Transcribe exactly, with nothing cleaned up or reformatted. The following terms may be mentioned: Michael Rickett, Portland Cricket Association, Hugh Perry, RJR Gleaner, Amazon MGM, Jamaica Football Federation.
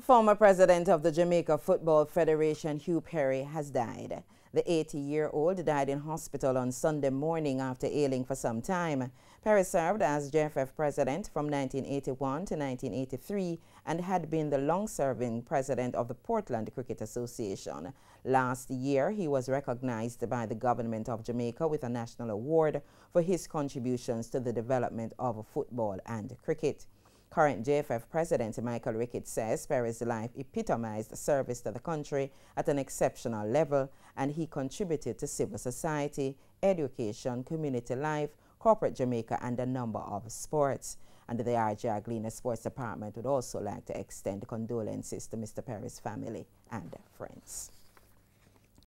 Former president of the Jamaica Football Federation, Hugh Perry, has died. The eighty-year-old died in hospital on Sunday morning after ailing for some time. Perry served as J F F president from nineteen eighty-one to nineteen eighty-three and had been the long-serving president of the Portland Cricket Association. Last year, he was recognized by the government of Jamaica with a national award for his contributions to the development of football and cricket. Current J F F President Michael Rickett says Perry's life epitomized service to the country at an exceptional level, and he contributed to civil society, education, community life, corporate Jamaica, and a number of sports. And the R J R Gleaner Sports Department would also like to extend condolences to Mister Perry's family and friends.